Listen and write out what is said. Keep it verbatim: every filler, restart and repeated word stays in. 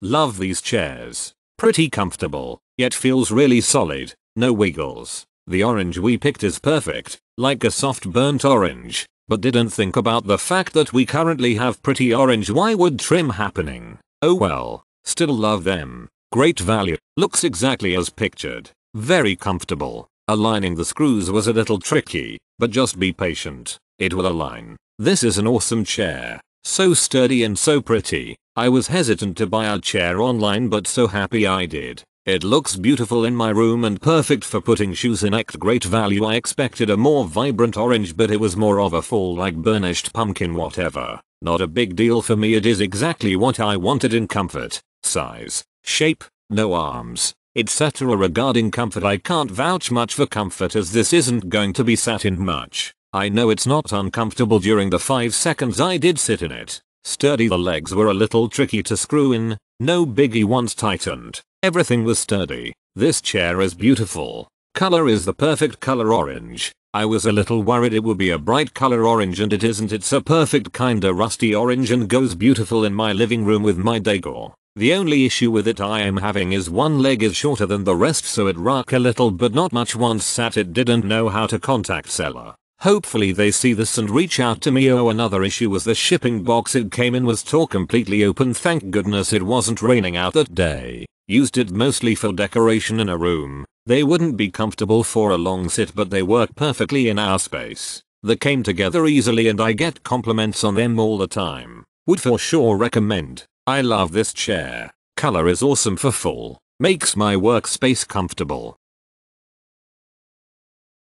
Love these chairs. Pretty comfortable, yet feels really solid, no wiggles. The orange we picked is perfect, like a soft burnt orange, but didn't think about the fact that we currently have pretty orange plywood trim happening. Oh well, still love them. Great value, looks exactly as pictured. Very comfortable. Aligning the screws was a little tricky, but just be patient, it will align. This is an awesome chair, so sturdy and so pretty. I was hesitant to buy a chair online but so happy I did. It looks beautiful in my room and perfect for putting shoes in. Act great value. I expected a more vibrant orange but it was more of a fall like burnished pumpkin whatever. Not a big deal for me, it is exactly what I wanted in comfort, size, shape, no arms, et cetera. Regarding comfort, I can't vouch much for comfort as this isn't going to be sat in much. I know it's not uncomfortable during the five seconds I did sit in it. Sturdy. The legs were a little tricky to screw in, no biggie once tightened. Everything was sturdy. This chair is beautiful. Color is the perfect color orange. I was a little worried it would be a bright color orange and it isn't. It's a perfect kinda rusty orange and goes beautiful in my living room with my decor. The only issue with it I am having is one leg is shorter than the rest so it rocked a little but not much. Once sat it didn't know how to contact seller. Hopefully they see this and reach out to me. Oh, another issue was the shipping box it came in was tore completely open. Thank goodness it wasn't raining out that day. Used it mostly for decoration in a room. They wouldn't be comfortable for a long sit but they work perfectly in our space. They came together easily and I get compliments on them all the time. Would for sure recommend. I love this chair. Color is awesome for fall. Makes my workspace comfortable.